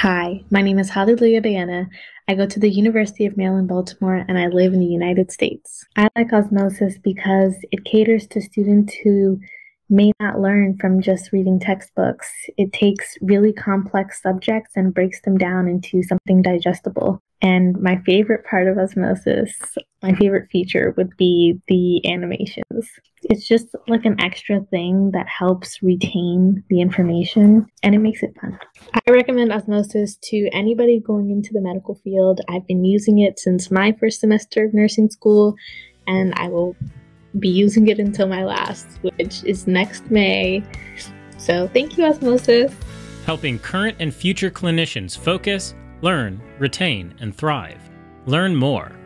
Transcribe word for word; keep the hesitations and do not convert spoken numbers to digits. Hi, my name is Hallelujah Bayana. I go to the University of Maryland, Baltimore, and I live in the United States. I like osmosis because it caters to students who may not learn from just reading textbooks. It takes really complex subjects and breaks them down into something digestible. And my favorite part of osmosis, my favorite feature would be the animations. It's just like an extra thing that helps retain the information, and it makes it fun. I recommend osmosis to anybody going into the medical field. I've been using it since my first semester of nursing school, and I will be using it until my last, which is next May. So thank you, osmosis. Helping current and future clinicians focus, learn, retain, and thrive. Learn more